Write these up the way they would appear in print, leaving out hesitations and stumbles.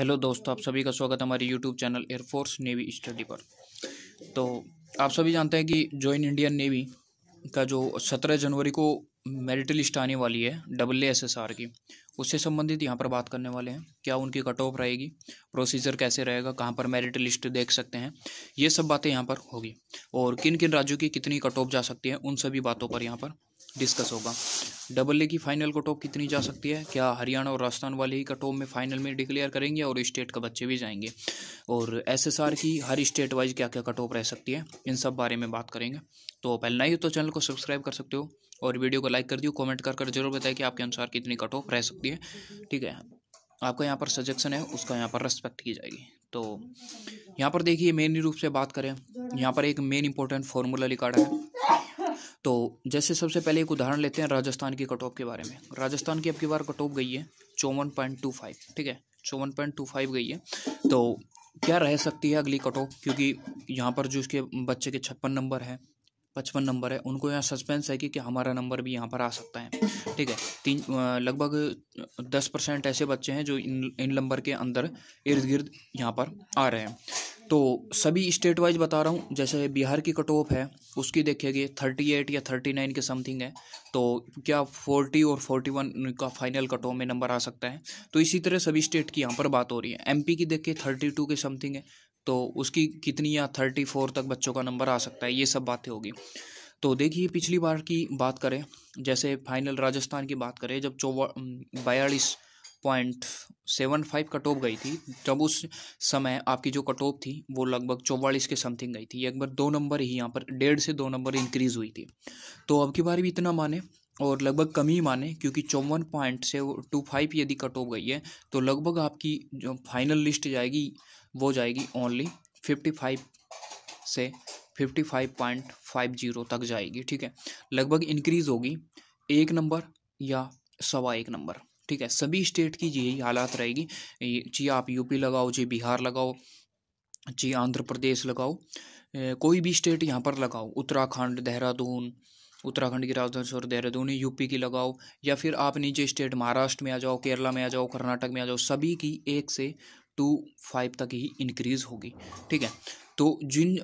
Hello दोस्तों, आप सभी का स्वागत है हमारे YouTube channel air force navy study पर। तो आप सभी जानते हैं कि जॉइन इंडियन नेवी का जो 17 जनवरी को मेरिट लिस्ट आने वाली है AA SSR की, उससे संबंधित यहाँ पर बात करने वाले हैं। क्या उनकी कट ऑफ रहेगी, प्रोसीजर कैसे रहेगा, कहाँ पर मेरिट लिस्ट देख सकते हैं, ये सब बातें यहाँ पर होगी। और किन किन राज्यों की कितनी कट ऑफ जा सकती है, उन सभी बातों पर यहाँ पर डिस्कस होगा। AA की फाइनल कट ऑफ कितनी जा सकती है, क्या हरियाणा और राजस्थान वाले ही कट ऑफ में फाइनल में डिक्लेयर करेंगे और स्टेट का बच्चे भी जाएंगे, और SSR की हर स्टेट वाइज क्या क्या कट ऑफ रह सकती है, इन सब बारे में बात करेंगे। तो पहले नहीं हो तो चैनल को सब्सक्राइब कर सकते हो और वीडियो को लाइक कर दियो। कमेंट कर कर जरूर बताएं कि आपके अनुसार कितनी कट ऑफ रह सकती है। ठीक है, आपका यहाँ पर सजेशन है, उसका यहाँ पर रेस्पेक्ट की जाएगी। तो यहाँ पर देखिए, मेन रूप से बात करें, यहाँ पर एक मेन इंपॉर्टेंट फार्मूला लिखा है। तो जैसे सबसे पहले एक उदाहरण लेते हैं राजस्थान की कट ऑफ के बारे में। राजस्थान की अब की बार कट ऑफ गई है 54.25, ठीक है, 54.25 गई है। तो क्या रह सकती है अगली कट ऑफ, क्योंकि यहाँ पर जो उसके बच्चे के 55 नंबर है, उनको यहाँ सस्पेंस है कि हमारा नंबर भी यहाँ पर आ सकता है। ठीक है, लगभग 10% ऐसे बच्चे हैं जो इन नंबर के अंदर इर्द गिर्द यहाँ पर आ रहे हैं। तो सभी स्टेट वाइज बता रहा हूँ। जैसे बिहार की कट ऑफ है, उसकी देखिएगी 38 या 39 के समथिंग है, तो क्या 40 और 41 का फाइनल कट ऑफ में नंबर आ सकता है। तो इसी तरह सभी स्टेट की यहाँ पर बात हो रही है। MP की देखिए 32 के समथिंग है, तो उसकी कितनी या 34 तक बच्चों का नंबर आ सकता है, ये सब बातें होगी। तो देखिए, पिछली बार की बात करें, जैसे फाइनल राजस्थान की बात करें, जब 42.75 कट ऑफ गई थी, तब उस समय आपकी जो कट ऑफ थी वो लगभग 44 के समथिंग गई थी। एक बार 2 नंबर ही यहाँ पर 1.5 से 2 नंबर इंक्रीज़ हुई थी। तो अब की बार भी इतना माने और लगभग कम ही माने, क्योंकि 54.25 यदि कट ऑफ गई है तो लगभग आपकी जो फाइनल लिस्ट जाएगी वो जाएगी ओनली 55 से 55.50 तक जाएगी। ठीक है, लगभग इंक्रीज़ होगी 1 नंबर या 1.25 नंबर। ठीक है, सभी स्टेट की यही हालात रहेगी। चाहे आप UP लगाओ, चाहे बिहार लगाओ, चाहे आंध्र प्रदेश लगाओ, कोई भी स्टेट यहाँ पर लगाओ, उत्तराखंड की राजधानी देहरादून, UP की लगाओ, या फिर आप नीचे स्टेट महाराष्ट्र में आ जाओ, केरला में आ जाओ, कर्नाटक में आ जाओ, सभी की 1 से 25 तक ही इंक्रीज़ होगी। ठीक है, तो जिन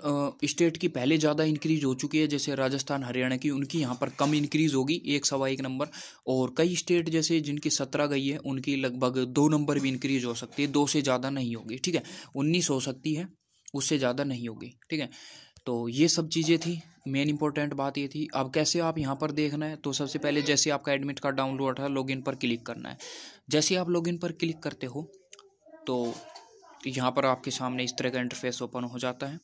स्टेट की पहले ज़्यादा इंक्रीज हो चुकी है, जैसे राजस्थान हरियाणा की, उनकी यहाँ पर कम इंक्रीज़ होगी 1.25 नंबर। और कई स्टेट जैसे जिनकी 17 गई है, उनकी लगभग 2 नंबर भी इंक्रीज हो सकती है, 2 से ज़्यादा नहीं होगी। ठीक है, 19 हो सकती है, उससे ज़्यादा नहीं होगी। ठीक है, तो ये सब चीज़ें थी, मेन इंपॉर्टेंट बात ये थी। अब कैसे आप यहाँ पर देखना है, तो सबसे पहले जैसे आपका एडमिट कार्ड डाउनलोड है, लॉगिन पर क्लिक करना है। जैसे आप लॉगिन पर क्लिक करते हो तो यहाँ पर आपके सामने इस तरह का इंटरफेस ओपन हो जाता है।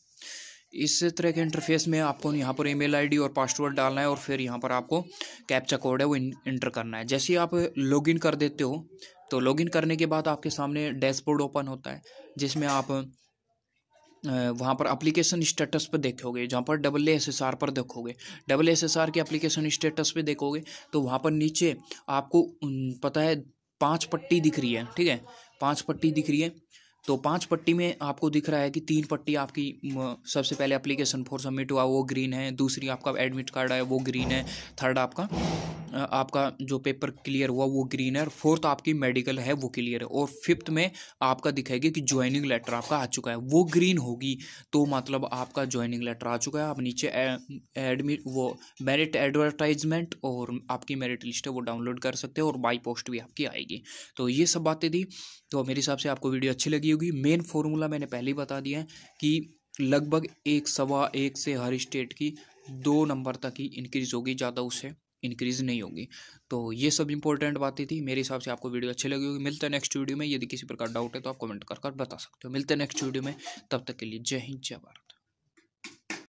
इस तरह के इंटरफेस में आपको यहाँ पर email ID और पासवर्ड डालना है, और फिर यहाँ पर आपको कैप्चा कोड है वो इंटर करना है। जैसे ही आप लॉगिन कर देते हो, तो लॉगिन करने के बाद आपके सामने डैशबोर्ड ओपन होता है, जिसमें आप वहाँ पर एप्लीकेशन स्टेटस पर देखोगे, जहाँ पर AA SSR पर देखोगे, AA SSR के एप्लीकेशन स्टेटस पर देखोगे, तो वहाँ पर नीचे आपको पता है 5 पट्टी दिख रही है। ठीक है, 5 पट्टी दिख रही है। तो 5 पट्टी में आपको दिख रहा है कि 3 पट्टी आपकी सबसे पहले एप्लीकेशन फॉर सबमिट हुआ वो ग्रीन है, दूसरी आपका एडमिट कार्ड है वो ग्रीन है, थर्ड आपका जो पेपर क्लियर हुआ वो ग्रीन है, और फोर्थ आपकी मेडिकल है वो क्लियर है, और फिफ्थ में आपका दिखाएगा कि ज्वाइनिंग लेटर आपका आ चुका है, वो ग्रीन होगी। तो मतलब आपका ज्वाइनिंग लेटर आ चुका है। आप नीचे एडमिट वो मेरिट एडवर्टाइजमेंट और आपकी मेरिट लिस्ट है वो डाउनलोड कर सकते हो, और बाई पोस्ट भी आपकी आएगी। तो ये सब बातें थी। तो मेरे हिसाब से आपको वीडियो अच्छी लगी होगी। मेन फॉर्मूला मैंने पहले ही बता दिया है कि लगभग 1.25 से हर स्टेट की 2 नंबर तक ही इंक्रीज़ होगी, ज़्यादा उससे इंक्रीज़ नहीं होगी। तो ये सब इंपॉर्टेंट बातें थी। मेरे हिसाब से आपको वीडियो अच्छी लगी होगी। मिलते हैं नेक्स्ट वीडियो में। यदि किसी प्रकार डाउट है तो आप कमेंट कर बता सकते हो। मिलते हैं नेक्स्ट वीडियो में, तब तक के लिए जय हिंद, जय भारत।